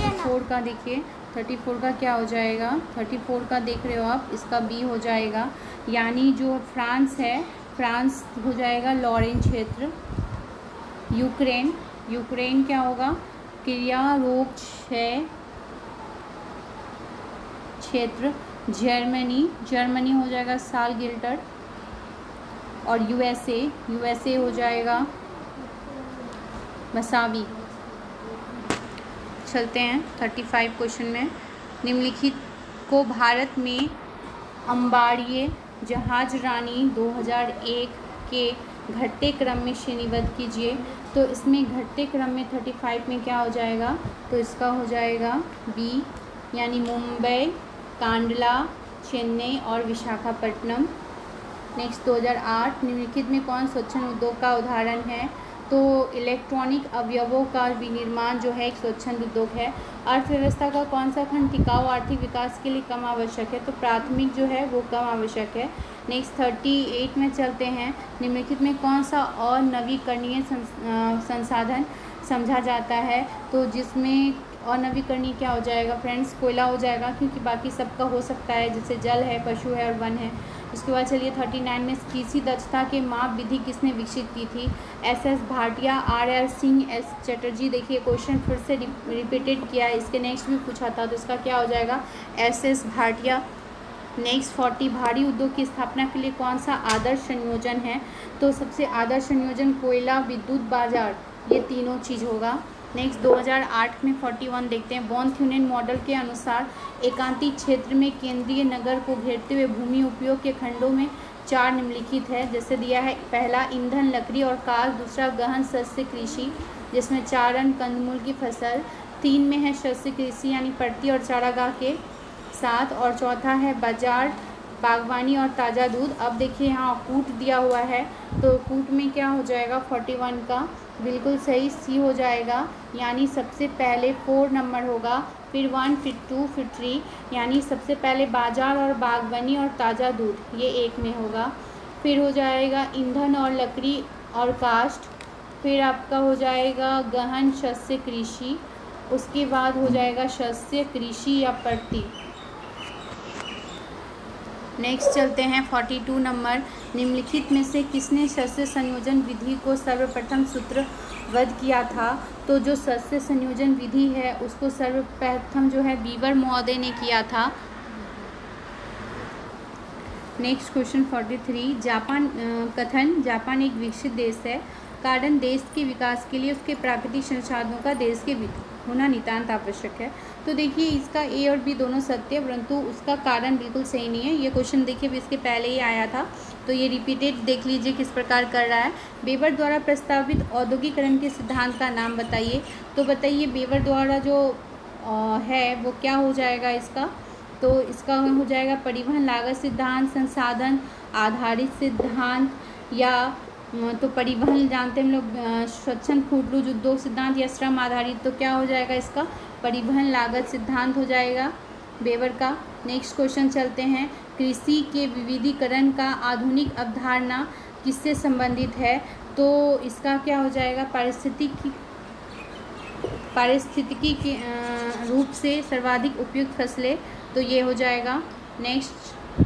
34 का देखिए, 34 का क्या हो जाएगा, 34 का देख रहे हो आप, इसका बी हो जाएगा। यानी जो फ्रांस है, फ्रांस हो जाएगा लॉरेन क्षेत्र। यूक्रेन, यूक्रेन क्या होगा, क्रिया रोग क्षेत्र। जर्मनी, जर्मनी हो जाएगा साल गिल्टर। और यूएसए, यूएसए हो जाएगा मसावी। चलते हैं 35 क्वेश्चन में। निम्नलिखित को भारत में अंबाड़िए जहाज रानी 2001 के घटते क्रम में श्रेणीबद्ध कीजिए। तो इसमें घटते क्रम में 35 में क्या हो जाएगा, तो इसका हो जाएगा बी, यानी मुंबई, कांडला, चेन्नई और विशाखापट्टनम। नेक्स्ट 2008, निम्नलिखित में कौन स्वच्छंद उद्योग का उदाहरण है, तो इलेक्ट्रॉनिक अवयवों का विनिर्माण जो है एक स्वच्छंद उद्योग है। अर्थव्यवस्था का कौन सा खंड टिकाऊ आर्थिक विकास के लिए कम आवश्यक है, तो प्राथमिक जो है वो कम आवश्यक है। नेक्स्ट 38 में चलते हैं। निम्नलिखित में कौन सा और नवीकरणीय संसाधन समझा जाता है, तो जिसमें और नवीकरणीय क्या हो जाएगा फ्रेंड्स, कोयला हो जाएगा, क्योंकि बाकी सबका हो सकता है, जैसे जल है, पशु है और वन है। उसके बाद चलिए 39 में, कृषि दक्षता के माप विधि किसने विकसित की थी, SS Bhatia, RL Singh, S Chatterjee. देखिए क्वेश्चन फिर से रिपीटेड किया है, इसके नेक्स्ट भी पूछा था, तो इसका क्या हो जाएगा, एसएस भाटिया। नेक्स्ट 40, भारी उद्योग की स्थापना के लिए कौन सा आदर्श संयोजन है, तो सबसे आदर्श संयोजन कोयला, विद्युत बाजार, ये तीनों चीज़ होगा। नेक्स्ट 2008 में 41 देखते हैं। वॉन थ्यूनेन मॉडल के अनुसार एकांती क्षेत्र में केंद्रीय नगर को घेरते हुए भूमि उपयोग के खंडों में चार निम्नलिखित है, जैसे दिया है, पहला ईंधन लकड़ी और काग, दूसरा गहन शस्य कृषि जिसमें चारण कंदमूल की फसल, तीन में है शस्य कृषि यानी पड़ती और चारागाह के साथ, और चौथा है बाजार, बागवानी और ताज़ा दूध। अब देखिए यहाँ कूट दिया हुआ है, तो कूट में क्या हो जाएगा, 41 का बिल्कुल सही सी हो जाएगा, यानी सबसे पहले 4 नंबर होगा, फिर 1, फिर 2, फिर 3, यानी सबसे पहले बाजार और बागवानी और ताज़ा दूध, ये एक में होगा। फिर हो जाएगा ईंधन और लकड़ी और काष्ठ, फिर आपका हो जाएगा गहन शस्य कृषि, उसके बाद हो जाएगा शस्य कृषि या पड़ती। नेक्स्ट चलते हैं 42 नंबर। निम्नलिखित में से किसने शस्य संयोजन विधि को सर्वप्रथम सूत्रबद्ध किया था, तो जो शस्य संयोजन विधि है उसको सर्वप्रथम जो है बेवर महोदय ने किया था। नेक्स्ट क्वेश्चन 43, जापान कथन, जापान एक विकसित देश है, कारण देश के विकास के लिए उसके प्राकृतिक संसाधनों का देश के होना नितांत आवश्यक है। तो देखिए इसका ए और बी दोनों सत्य है, परंतु उसका कारण बिल्कुल सही नहीं है। ये क्वेश्चन देखिए इसके पहले ही आया था, तो ये रिपीटेड देख लीजिए किस प्रकार कर रहा है। बेवर द्वारा प्रस्तावित औद्योगिकरण के सिद्धांत का नाम बताइए, तो बताइए बेवर द्वारा जो है वो क्या हो जाएगा इसका, तो इसका हो जाएगा परिवहन लागत सिद्धांत, संसाधन आधारित सिद्धांत, या तो परिवहन जानते हम लोग, स्वच्छंद फूटलूज उद्योग सिद्धांत, या श्रम आधारित, तो क्या हो जाएगा इसका परिवहन लागत सिद्धांत हो जाएगा बेवर का। नेक्स्ट क्वेश्चन चलते हैं। कृषि के विविधीकरण का आधुनिक अवधारणा किससे संबंधित है, तो इसका क्या हो जाएगा पारिस्थितिकी के रूप से सर्वाधिक उपयुक्त फसलें, तो ये हो जाएगा। नेक्स्ट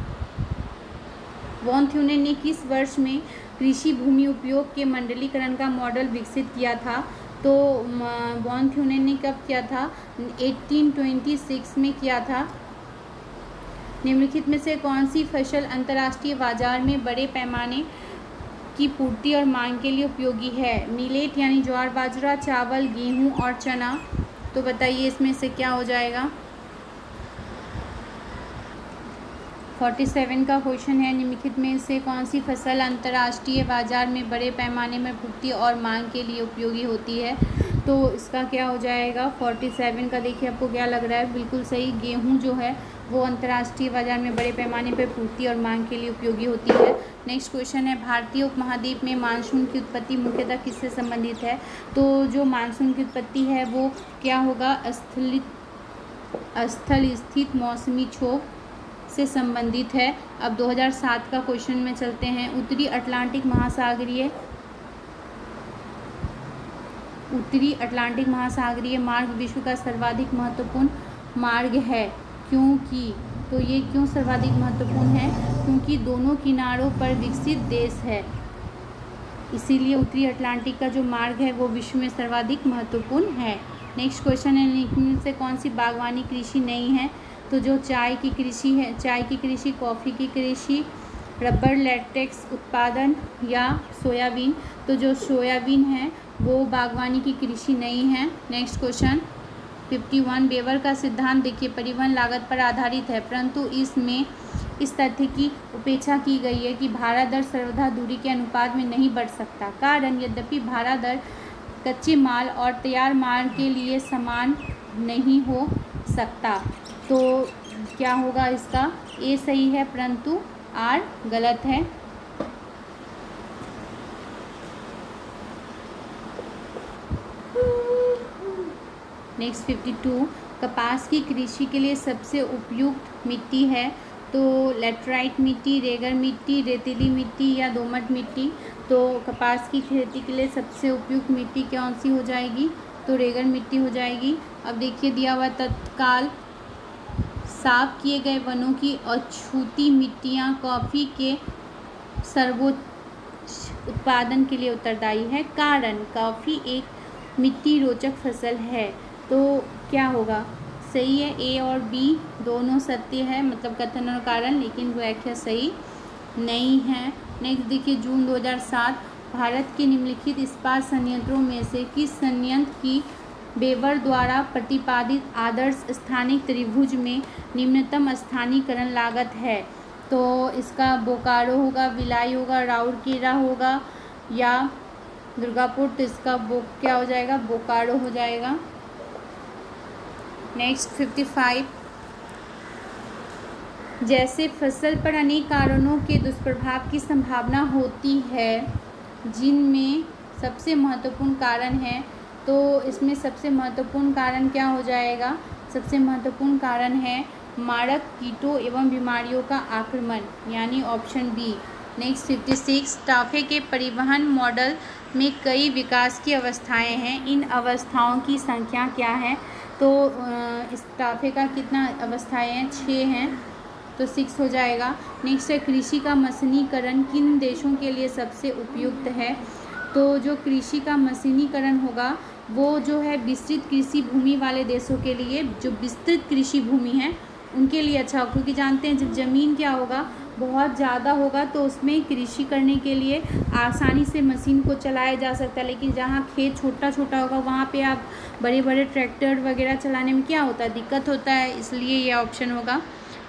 वॉन थ्यूनेन ने किस वर्ष में कृषि भूमि उपयोग के मंडलीकरण का मॉडल विकसित किया था, तो वॉन थ्यूनेन ने कब किया था, 1826 में किया था। निम्नलिखित में से कौन सी फसल अंतर्राष्ट्रीय बाजार में बड़े पैमाने की पूर्ति और मांग के लिए उपयोगी है, मिलेट यानी ज्वार बाजरा, चावल, गेहूं और चना, तो बताइए इसमें से क्या हो जाएगा। 47 का क्वेश्चन है। निम्नलिखित में से कौन सी फसल अंतर्राष्ट्रीय बाजार में बड़े पैमाने में पूर्ति और मांग के लिए उपयोगी होती है, तो इसका क्या हो जाएगा, 47 का देखिए आपको क्या लग रहा है, बिल्कुल सही, गेहूं जो है वो अंतर्राष्ट्रीय बाजार में बड़े पैमाने पर पूर्ति और मांग के लिए उपयोगी होती है। नेक्स्ट क्वेश्चन है। भारतीय उपमहाद्वीप में मानसून की उत्पत्ति मुख्यतः किससे संबंधित है, तो जो मानसून की उत्पत्ति है वो क्या होगा, स्थल स्थित मौसमी क्षोभ से संबंधित है। अब 2007 का क्वेश्चन में चलते हैं। उत्तरी अटलांटिक महासागरीय उत्तरी अटलांटिक महासागरीय मार्ग विश्व का सर्वाधिक महत्वपूर्ण मार्ग है। क्योंकि तो ये क्यों सर्वाधिक महत्वपूर्ण है? क्योंकि दोनों किनारों पर विकसित देश है, इसीलिए उत्तरी अटलांटिक का जो मार्ग है वो विश्व में सर्वाधिक महत्वपूर्ण है। नेक्स्ट क्वेश्चन है, इनमें से कौन सी बागवानी कृषि नहीं है? तो जो चाय की कृषि है, चाय की कृषि, कॉफ़ी की कृषि, रबर लेटेक्स उत्पादन या सोयाबीन। तो जो सोयाबीन है वो बागवानी की कृषि नहीं है। नेक्स्ट क्वेश्चन 51, बेवर का सिद्धांत देखिए परिवहन लागत पर आधारित है, परंतु इसमें इस तथ्य की उपेक्षा की गई है कि भाड़ा दर सर्वथा दूरी के अनुपात में नहीं बढ़ सकता। कारण, यद्यपि भाड़ा दर कच्चे माल और तैयार माल के लिए समान नहीं हो सकता, तो क्या होगा इसका? ए सही है परंतु आर गलत है। नेक्स्ट 52, कपास की कृषि के लिए सबसे उपयुक्त मिट्टी है? तो लेटराइट मिट्टी, रेगर मिट्टी, रेतीली मिट्टी या दोमट मिट्टी। तो कपास की खेती के लिए सबसे उपयुक्त मिट्टी कौन सी हो जाएगी? तो रेगर मिट्टी हो जाएगी। अब देखिए दिया हुआ, तत्काल साफ किए गए वनों की अछूती मिट्टियाँ कॉफ़ी के सर्वोच्च उत्पादन के लिए उत्तरदायी है। कारण, कॉफ़ी एक मिट्टी रोचक फसल है। तो क्या होगा? सही है, ए और बी दोनों सत्य है, मतलब कथन और कारण, लेकिन व्याख्या सही नहीं है। नेक्स्ट देखिए, जून 2007 भारत के निम्नलिखित इस्पात संयंत्रों में से किस संयंत्र की बेवर द्वारा प्रतिपादित आदर्श स्थानिक त्रिभुज में निम्नतम स्थानीयकरण लागत है? तो इसका बोकारो होगा, विलाई होगा, राउरकेला होगा या दुर्गापुर। तो इसका क्या हो जाएगा? बोकारो हो जाएगा। नेक्स्ट 55, जैसे फसल पर अनेक कारणों के दुष्प्रभाव की संभावना होती है, जिनमें सबसे महत्वपूर्ण कारण है। तो इसमें सबसे महत्वपूर्ण कारण क्या हो जाएगा? सबसे महत्वपूर्ण कारण है मारक कीटों एवं बीमारियों का आक्रमण, यानी ऑप्शन बी। नेक्स्ट 56, टाफे के परिवहन मॉडल में कई विकास की अवस्थाएं हैं, इन अवस्थाओं की संख्या क्या है? तो इस टाफे का कितना अवस्थाएं हैं? 6 हैं, तो 6 हो जाएगा। नेक्स्ट है, कृषि का मशीनीकरण किन देशों के लिए सबसे उपयुक्त है? तो जो कृषि का मशीनीकरण होगा वो जो है विस्तृत कृषि भूमि वाले देशों के लिए, जो विस्तृत कृषि भूमि है उनके लिए अच्छा होगा, क्योंकि जानते हैं जब ज़मीन क्या होगा बहुत ज़्यादा होगा तो उसमें कृषि करने के लिए आसानी से मशीन को चलाया जा सकता है। लेकिन जहाँ खेत छोटा छोटा होगा वहाँ पे आप बड़े बड़े ट्रैक्टर वगैरह चलाने में क्या होता है? दिक्कत होता है, इसलिए यह ऑप्शन होगा।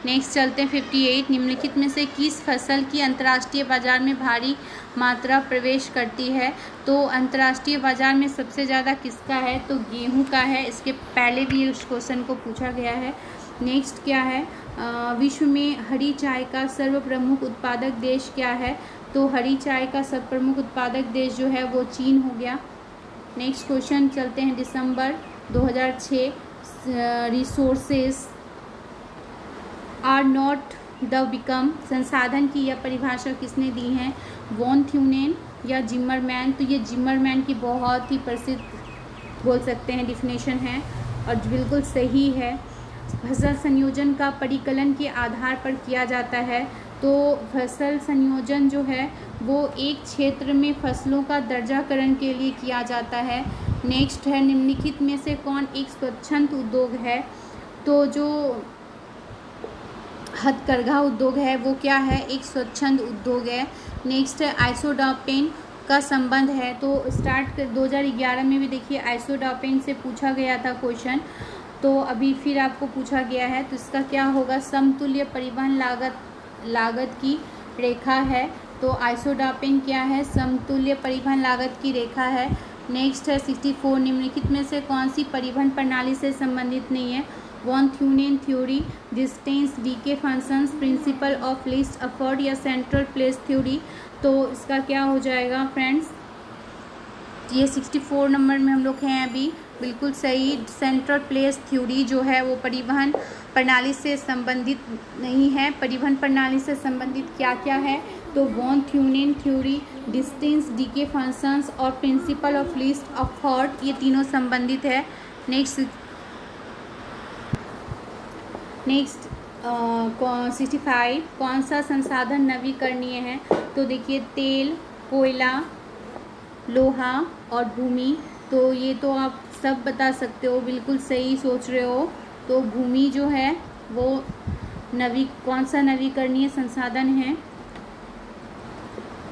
नेक्स्ट चलते हैं 58, निम्नलिखित में से किस फसल की अंतर्राष्ट्रीय बाज़ार में भारी मात्रा प्रवेश करती है? तो अंतर्राष्ट्रीय बाज़ार में सबसे ज़्यादा किसका है? तो गेहूं का है। इसके पहले भी उस क्वेश्चन को पूछा गया है। नेक्स्ट क्या है, विश्व में हरी चाय का सर्वप्रमुख उत्पादक देश क्या है? तो हरी चाय का सर्वप्रमुख उत्पादक देश जो है वो चीन हो गया। नेक्स्ट क्वेश्चन चलते हैं, दिसंबर 2006 resources are not the become, संसाधन की यह परिभाषा किसने दी है? वॉन थ्यूनेन या ज़िमरमैन। तो ये ज़िमरमैन की बहुत ही प्रसिद्ध बोल सकते हैं डिफिनेशन है और बिल्कुल सही है। फसल संयोजन का परिकलन के आधार पर किया जाता है। तो फसल संयोजन जो है वो एक क्षेत्र में फसलों का दर्जाकरण के लिए किया जाता है। नेक्स्ट है, निम्नलिखित में से कौन एक स्वच्छंद उद्योग है? तो जो हथकरघा उद्योग है वो क्या है? एक स्वच्छंद उद्योग है। नेक्स्ट है, आइसोडापेन का संबंध है। तो स्टार्ट 2011 में भी देखिए आइसोडापेन से पूछा गया था क्वेश्चन, तो अभी फिर आपको पूछा गया है। तो इसका क्या होगा? समतुल्य परिवहन लागत की रेखा है। तो आइसोडापेन क्या है? समतुल्य परिवहन लागत की रेखा है। नेक्स्ट है 64, निम्नलिखित में से कौन सी परिवहन प्रणाली से संबंधित नहीं है? Von Thunen theory, distance, decay functions, principle of least effort या सेंट्रल प्लेस थ्योरी। तो इसका क्या हो जाएगा फ्रेंड्स? ये 64 नंबर में हम लोग हैं अभी। बिल्कुल सही। सेंट्रल प्लेस थ्योरी जो है वो परिवहन प्रणाली से संबंधित नहीं है। परिवहन प्रणाली से संबंधित क्या क्या है, तो von Thunen theory, distance, decay functions और प्रिंसिपल ऑफ लीस्ट एफर्ट, ये तीनों संबंधित है। नेक्स्ट 65 कौन सा संसाधन नवीकरणीय है, तो देखिए तेल, कोयला, लोहा और भूमि। तो ये तो आप सब बता सकते हो, बिल्कुल सही सोच रहे हो। तो भूमि जो है वो कौन सा नवीकरणीय संसाधन है,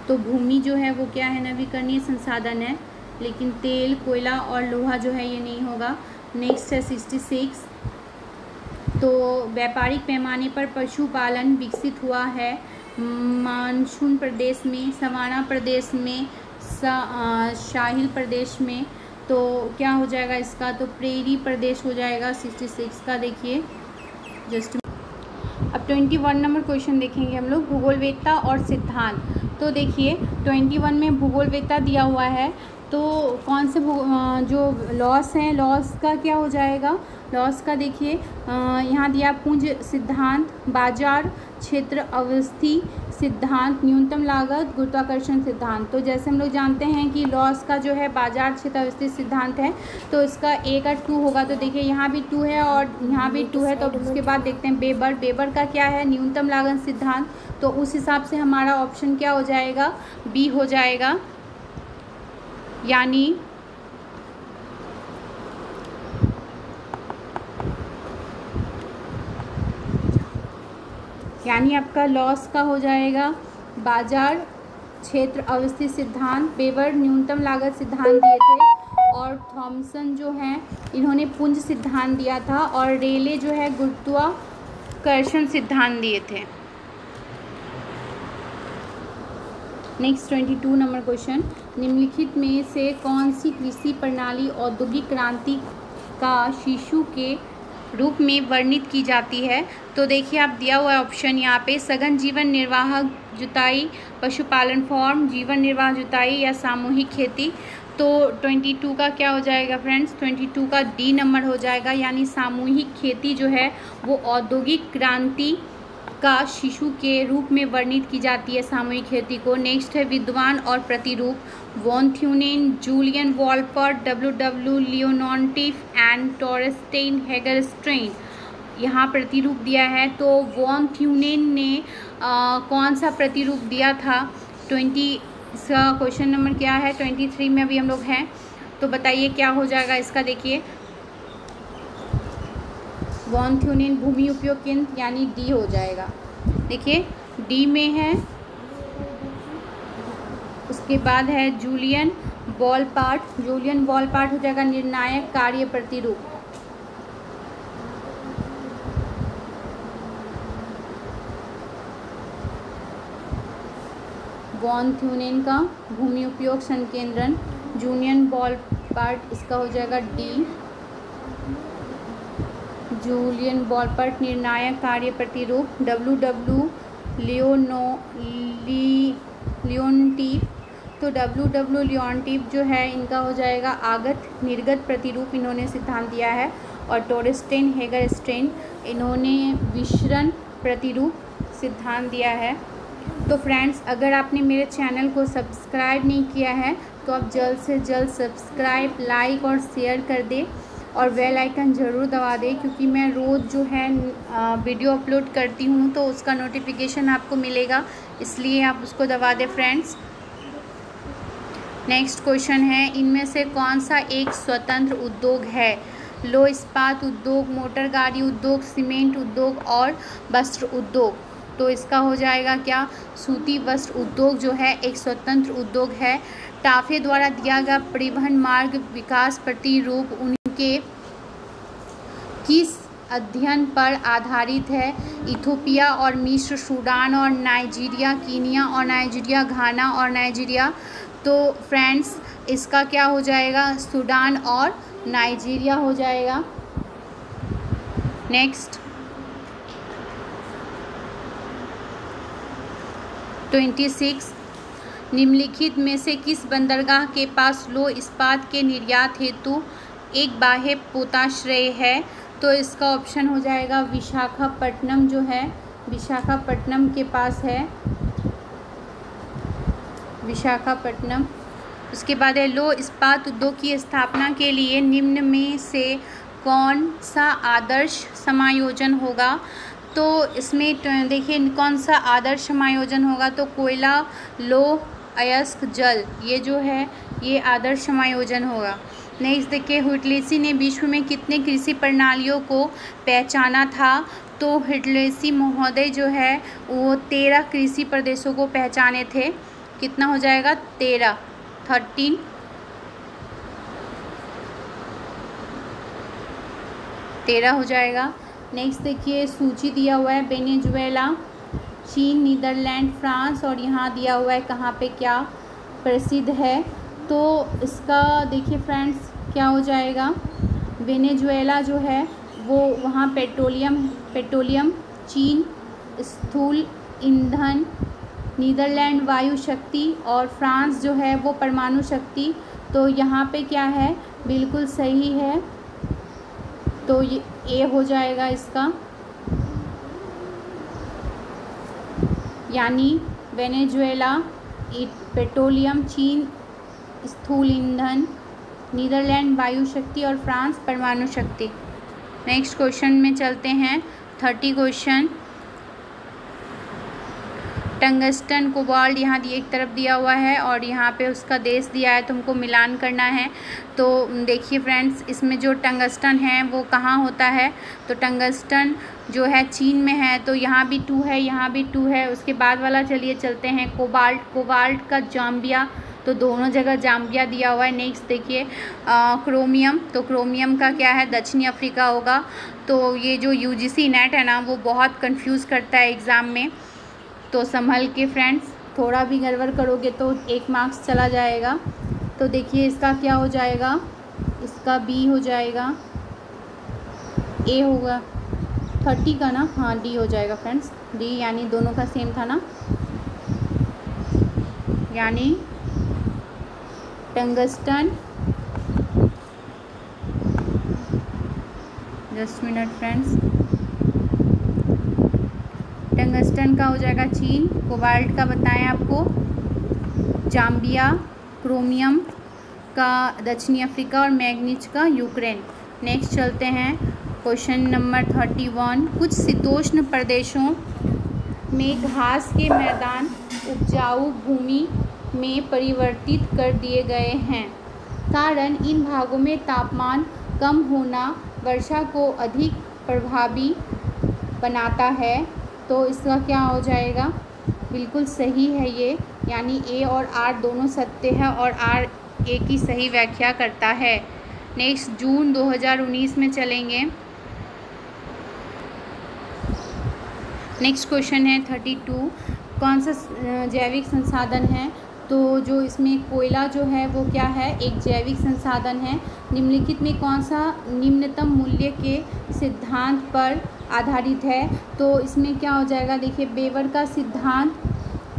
तो भूमि जो है वो क्या है, नवीकरणीय संसाधन है। लेकिन तेल, कोयला और लोहा जो है ये नहीं होगा। नेक्स्ट है 66, तो व्यापारिक पैमाने पर पशुपालन विकसित हुआ है मानसून प्रदेश में, सवाना प्रदेश में, साहिल प्रदेश में। तो क्या हो जाएगा इसका, तो प्रेरी प्रदेश हो जाएगा 66 का। देखिए जस्ट अब 21 नंबर क्वेश्चन देखेंगे हम लोग, भूगोलवेत्ता और सिद्धांत। तो देखिए 21 में भूगोलवेत्ता दिया हुआ है, तो कौन से जो लॉस हैं, लॉस का क्या हो जाएगा, लॉस का देखिए यहाँ दिया पूंज सिद्धांत, बाजार, क्षेत्र अवस्थी सिद्धांत, न्यूनतम लागत, गुरुत्वाकर्षण सिद्धांत। तो जैसे हम लोग जानते हैं कि लॉस का जो है बाजार क्षेत्र अवस्थी सिद्धांत है, तो इसका ए का 2 होगा। तो देखिए यहाँ भी 2 है और यहाँ भी 2 है। तो उसके बाद देखते हैं बेवर, बेवर का क्या है, न्यूनतम लागत सिद्धांत। तो उस हिसाब से हमारा ऑप्शन क्या हो जाएगा, बी हो जाएगा, यानी आपका लॉस का हो जाएगा बाजार क्षेत्र अवस्थी सिद्धांत, बेवर न्यूनतम लागत सिद्धांत दिए थे, और थॉमसन जो है इन्होंने पुंज सिद्धांत दिया था, और रेले जो है गुरुत्वाकर्षण सिद्धांत दिए थे। नेक्स्ट 22 नंबर क्वेश्चन, निम्नलिखित में से कौन सी कृषि प्रणाली औद्योगिक क्रांति का शिशु के रूप में वर्णित की जाती है, तो देखिए आप दिया हुआ ऑप्शन यहाँ पे, सघन जीवन निर्वाह जुताई, पशुपालन फॉर्म, जीवन निर्वाह जुताई या सामूहिक खेती। तो 22 का क्या हो जाएगा फ्रेंड्स, 22 का डी नंबर हो जाएगा, यानी सामूहिक खेती जो है वो औद्योगिक क्रांति का शिशु के रूप में वर्णित की जाती है, सामूहिक खेती को। नेक्स्ट है विद्वान और प्रतिरूप, von Thunen, Julian Wolpert, W Leontief and Torsten Hagerstrand, यहाँ प्रतिरूप दिया है। तो वॉन थ्यूनेन ने कौन सा प्रतिरूप दिया था, 20 इसका क्वेश्चन नंबर क्या है, 23 में अभी हम लोग हैं। तो बताइए क्या हो जाएगा इसका, देखिए वॉन थ्यूनेन भूमि उपयोग केंद्र, यानी डी हो जाएगा। देखिए डी में है, उसके बाद है जूलियन वॉलपर्ट, जूलियन वॉलपर्ट हो जाएगा निर्णायक कार्य प्रतिरूप। वॉन थ्यूनेन का भूमि उपयोग संकेंद्रण, जूलियन वॉलपर्ट इसका हो जाएगा डी, जूलियन वॉलपर्ट निर्णायक कार्य प्रतिरूप, डब्ल्यू लियोन्टिफ, तो डब्ल्यू लियोन्टिफ जो है इनका हो जाएगा आगत निर्गत प्रतिरूप, इन्होंने सिद्धांत दिया है, और टोरेस्टेन हेगरस्ट्रैंड इन्होंने विसरण प्रतिरूप सिद्धांत दिया है। तो फ्रेंड्स अगर आपने मेरे चैनल को सब्सक्राइब नहीं किया है तो आप जल्द से जल्द सब्सक्राइब, लाइक और शेयर कर दें, और बेल आइकन ज़रूर दबा दें, क्योंकि मैं रोज़ जो है वीडियो अपलोड करती हूँ तो उसका नोटिफिकेशन आपको मिलेगा, इसलिए आप उसको दबा दें फ्रेंड्स। नेक्स्ट क्वेश्चन है, इनमें से कौन सा एक स्वतंत्र उद्योग है, लौह इस्पात उद्योग, मोटर गाड़ी उद्योग, सीमेंट उद्योग और वस्त्र उद्योग। तो इसका हो जाएगा क्या, सूती वस्त्र उद्योग जो है एक स्वतंत्र उद्योग है। टाफे द्वारा दिया गया परिवहन मार्ग विकास प्रतिरूप के किस अध्ययन पर आधारित है, इथोपिया और मिस्र, सूडान और नाइजीरिया, कीनिया और नाइजीरिया, घाना और नाइजीरिया। तो फ्रेंड्स इसका क्या हो जाएगा, सूडान और नाइजीरिया हो जाएगा। नेक्स्ट 26, निम्नलिखित में से किस बंदरगाह के पास लौह इस्पात के निर्यात हेतु एक बाह्य पोताश्रय है, तो इसका ऑप्शन हो जाएगा विशाखापट्टनम, जो है विशाखापट्टनम के पास है, विशाखापट्टनम। उसके बाद है लौह इस्पात उद्योग की स्थापना के लिए निम्न में से कौन सा आदर्श समायोजन होगा, तो इसमें देखिए कौन सा आदर्श समायोजन होगा, तो कोयला, लौह, अयस्क, जल, ये जो है ये आदर्श समायोजन होगा। नेक्स्ट देखिए हुटलेसी ने विश्व में कितने कृषि प्रणालियों को पहचाना था, तो हुटलेसी महोदय जो है वो 13 कृषि प्रदेशों को पहचाने थे। कितना हो जाएगा 13, 13। हो जाएगा। नेक्स्ट देखिए सूची दिया हुआ है वेनेजुएला, चीन, नीदरलैंड, फ्रांस और यहाँ दिया हुआ है कहाँ पे क्या प्रसिद्ध है, तो इसका देखिए फ्रेंड्स क्या हो जाएगा, वेनेजुएला जो है वो वहाँ पेट्रोलियम, चीन स्थूल ईंधन, नीदरलैंड वायु शक्ति और फ्रांस जो है वो परमाणु शक्ति, तो यहाँ पे क्या है बिल्कुल सही है, तो ये ए हो जाएगा इसका। यानी वेनेजुएला पेट्रोलियम, चीन स्थूल ईंधन, नीदरलैंड वायु शक्ति और फ्रांस परमाणु शक्ति। नेक्स्ट क्वेश्चन में चलते हैं 30 क्वेश्चन। टंगस्टन, कोबाल्ट यहाँ एक तरफ दिया हुआ है और यहाँ पे उसका देश दिया है, तुमको मिलान करना है। तो देखिए फ्रेंड्स इसमें जो टंगस्टन है वो कहाँ होता है, तो टंगस्टन जो है चीन में है, तो यहाँ भी 2 है, यहाँ भी 2 है। उसके बाद वाला चलिए चलते हैं कोबाल्ट, कोबाल्ट का जाम्बिया, तो दोनों जगह जाम्बिया दिया हुआ है। नेक्स्ट देखिए क्रोमियम, तो क्रोमियम का क्या है दक्षिणी अफ्रीका होगा। तो ये जो UGC नेट है ना वो बहुत कंफ्यूज करता है एग्ज़ाम में, तो संभल के फ्रेंड्स, थोड़ा भी गड़बड़ करोगे तो 1 मार्क्स चला जाएगा। तो देखिए इसका क्या हो जाएगा, इसका बी हो जाएगा, ए होगा 30 का ना, हाँ डी हो जाएगा फ्रेंड्स, डी। यानी दोनों का सेम था ना, यानी tungsten, just minute friends, tungsten का हो जाएगा चीन, कोबाल्ट का बताएं आपको जाम्बिया, क्रोमियम का दक्षिणी अफ्रीका और मैग्नीज का यूक्रेन। नेक्स्ट चलते हैं क्वेश्चन नंबर 31। कुछ शीतोष्ण प्रदेशों में घास के मैदान उपजाऊ भूमि में परिवर्तित कर दिए गए हैं, कारण इन भागों में तापमान कम होना वर्षा को अधिक प्रभावी बनाता है, तो इसका क्या हो जाएगा बिल्कुल सही है ये। यानी ए और आर दोनों सत्य है और आर ए की सही व्याख्या करता है। नेक्स्ट जून 2019 में चलेंगे। नेक्स्ट क्वेश्चन है 32। कौन सा जैविक संसाधन है, तो जो इसमें कोयला जो है वो क्या है एक जैविक संसाधन है। निम्नलिखित में कौन सा निम्नतम मूल्य के सिद्धांत पर आधारित है, तो इसमें क्या हो जाएगा देखिए बेवर का सिद्धांत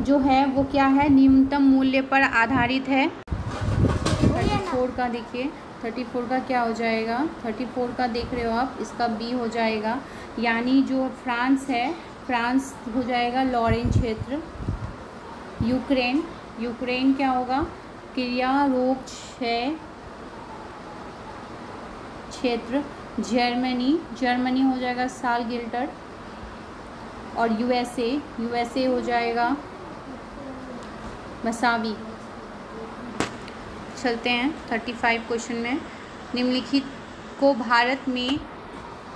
जो है वो क्या है निम्नतम मूल्य पर आधारित है। 34 का देखिए, 34 का क्या हो जाएगा, 34 का देख रहे हो आप, इसका बी हो जाएगा। यानी जो फ्रांस है, फ्रांस हो जाएगा लॉरेन क्षेत्र, यूक्रेन, यूक्रेन क्या होगा क्रिया रोग क्षेत्र, जर्मनी, जर्मनी हो जाएगा साल गिल्टर और USA, USA हो जाएगा मसावी। चलते हैं 35 क्वेश्चन में। निम्नलिखित को भारत में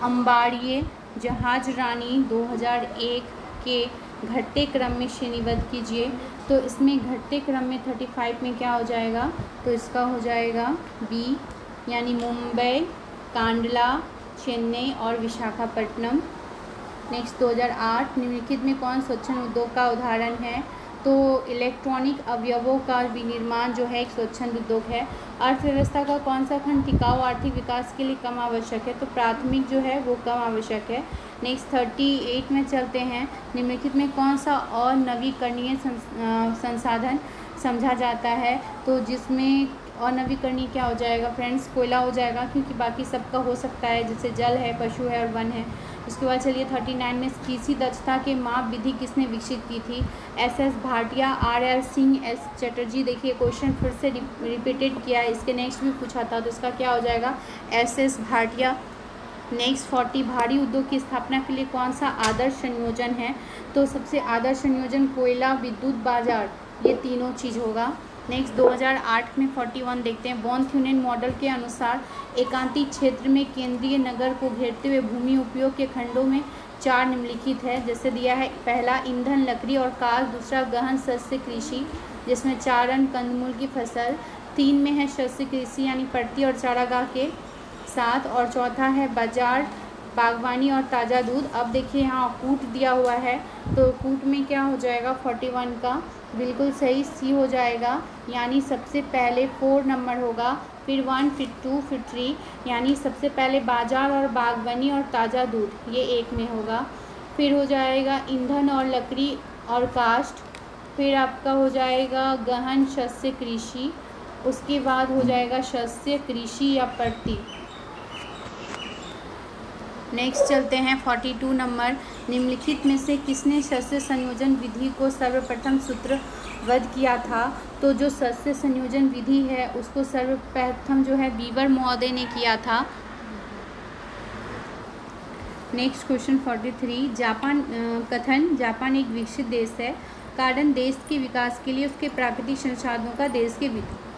अंबाड़िए जहाज रानी 2001 के घटते क्रम में श्रेणीबद्ध कीजिए, तो इसमें घटते क्रम में 35 में क्या हो जाएगा, तो इसका हो जाएगा बी। यानी मुंबई, कांडला, चेन्नई और विशाखापट्टनम। नेक्स्ट 2008। निम्नलिखित में कौन स्वच्छंद उद्योग का उदाहरण है, तो इलेक्ट्रॉनिक अवयवों का विनिर्माण जो है एक स्वच्छंद उद्योग है। अर्थव्यवस्था का कौन सा खंड टिकाऊ आर्थिक विकास के लिए कम आवश्यक है, तो प्राथमिक जो है वो कम आवश्यक है। नेक्स्ट 38 में चलते हैं। निम्नलिखित में कौन सा और नवीकरणीय संसाधन समझा जाता है, तो जिसमें और नवीकरणीय क्या हो जाएगा फ्रेंड्स, कोयला हो जाएगा, क्योंकि बाकी सबका हो सकता है जैसे जल है, पशु है और वन है। उसके बाद चलिए 39 में कृषि दक्षता के माप विधि किसने विकसित की थी, SS Bhatia, RL Singh, S Chatterjee. देखिए क्वेश्चन फिर से रिपीटेड किया है, इसके नेक्स्ट भी पूछा था तो इसका क्या हो जाएगा एसएस भाटिया। नेक्स्ट 40 भारी उद्योग की स्थापना के लिए कौन सा आदर्श संयोजन है, तो सबसे आदर्श संयोजन कोयला, विद्युत बाजार, ये तीनों चीज़ होगा। नेक्स्ट 2008 में 41 देखते हैं, वॉन थ्यूनेन मॉडल के अनुसार एकांती क्षेत्र में केंद्रीय नगर को घेरते हुए भूमि उपयोग के खंडों में चार निम्नलिखित है, जैसे दिया है पहला ईंधन लकड़ी और काष्ठ, दूसरा गहन शस्य कृषि जिसमें चारण कंदमूल की फसल, तीन में है शस्य कृषि यानी पट्टी और चारागाह के साथ, और चौथा है बाजार, बागवानी और ताज़ा दूध। अब देखिए यहाँ कूट दिया हुआ है तो कूट में क्या हो जाएगा 41 का बिल्कुल सही सी हो जाएगा, यानी सबसे पहले 4 नंबर होगा, फिर 1, फिर 2, फिर 3, यानी सबसे पहले बाजार और बागवानी और ताज़ा दूध ये एक में होगा, फिर हो जाएगा ईंधन और लकड़ी और काष्ठ, फिर आपका हो जाएगा गहन शस्य कृषि, उसके बाद हो जाएगा शस्य कृषि या पट्टी। नेक्स्ट चलते हैं 42 नंबर, निम्नलिखित में से किसने शस्य संयोजन विधि को सर्वप्रथम सूत्रबद्ध किया था, तो जो शस्य संयोजन विधि है उसको सर्वप्रथम जो है बेवर महोदय ने किया था। नेक्स्ट क्वेश्चन 43, जापान कथन, जापान एक विकसित देश है, कारण देश के विकास के लिए उसके प्राकृतिक संसाधनों का देश के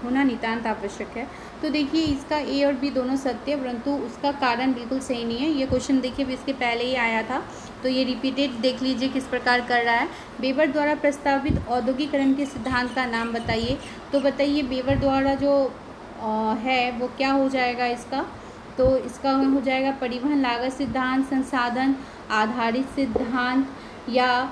होना नितांत आवश्यक है। तो देखिए इसका ए और बी दोनों सत्य है, परंतु उसका कारण बिल्कुल सही नहीं है। ये क्वेश्चन देखिए भी इसके पहले ही आया था, तो ये रिपीटेड देख लीजिए किस प्रकार कर रहा है। बेवर द्वारा प्रस्तावित औद्योगिकरण के सिद्धांत का नाम बताइए, तो बताइए बेवर द्वारा जो है वो क्या हो जाएगा इसका, तो इसका हो जाएगा परिवहन लागत सिद्धांत, संसाधन आधारित सिद्धांत, या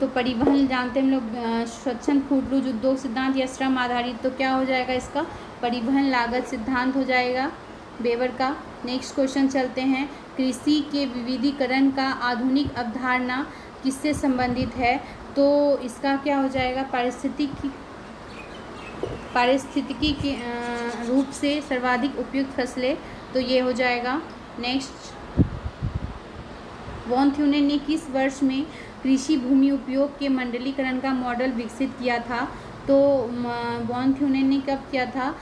तो परिवहन जानते हैं हम लोग, स्वच्छंद फूटलूज उद्योग सिद्धांत, या श्रम आधारित, तो क्या हो जाएगा इसका परिवहन लागत सिद्धांत हो जाएगा बेवर का। नेक्स्ट क्वेश्चन चलते हैं, कृषि के विविधीकरण का आधुनिक अवधारणा किससे संबंधित है, तो इसका क्या हो जाएगा पारिस्थितिकी के रूप से सर्वाधिक उपयुक्त फसलें, तो ये हो जाएगा। नेक्स्ट वॉन थ्यूनेन ने किस वर्ष में कृषि भूमि उपयोग के मंडलीकरण का मॉडल विकसित किया था, तो वॉन थ्यूनेन ने कब किया था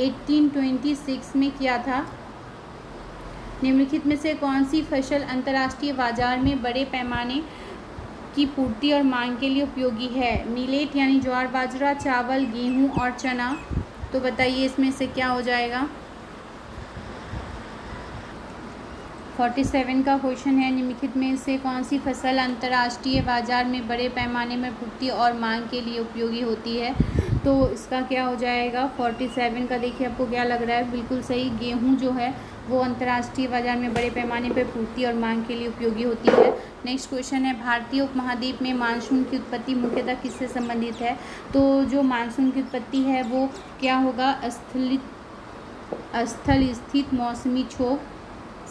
1826 में किया था। निम्नलिखित में से कौन सी फसल अंतर्राष्ट्रीय बाजार में बड़े पैमाने की पूर्ति और मांग के लिए उपयोगी है, मिलेट यानी ज्वार बाजरा, चावल, गेहूं और चना, तो बताइए इसमें से क्या हो जाएगा। 47 का क्वेश्चन है, निम्नलिखित में से कौन सी फसल अंतर्राष्ट्रीय बाजार में बड़े पैमाने में पूर्ति और मांग के लिए उपयोगी होती है, तो इसका क्या हो जाएगा 47 का देखिए आपको क्या लग रहा है बिल्कुल सही, गेहूं जो है वो अंतर्राष्ट्रीय बाजार में बड़े पैमाने पर पूर्ति और मांग के लिए उपयोगी होती है। नेक्स्ट क्वेश्चन है, भारतीय उपमहाद्वीप में मानसून की उत्पत्ति मुख्यतः किससे संबंधित है, तो जो मानसून की उत्पत्ति है वो क्या होगा स्थल स्थित मौसमी क्षोभ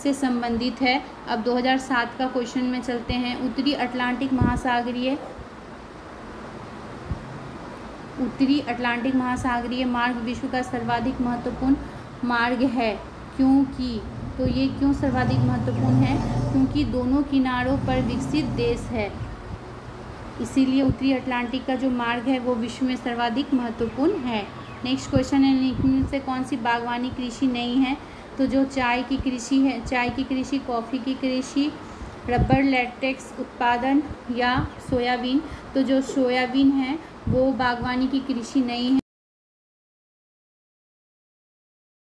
से संबंधित है। अब 2007 का क्वेश्चन में चलते हैं, उत्तरी अटलांटिक महासागरीय मार्ग विश्व का सर्वाधिक महत्वपूर्ण मार्ग है, क्योंकि तो ये क्यों सर्वाधिक महत्वपूर्ण है, क्योंकि दोनों किनारों पर विकसित देश है, इसीलिए उत्तरी अटलांटिक का जो मार्ग है वो विश्व में सर्वाधिक महत्वपूर्ण है। नेक्स्ट क्वेश्चन है, निम्नलिखित से कौन सी बागवानी कृषि नहीं है, तो जो चाय की कृषि है, चाय की कृषि, कॉफ़ी की कृषि, रबर लेटेक्स उत्पादन या सोयाबीन, तो जो सोयाबीन है वो बागवानी की कृषि नहीं है।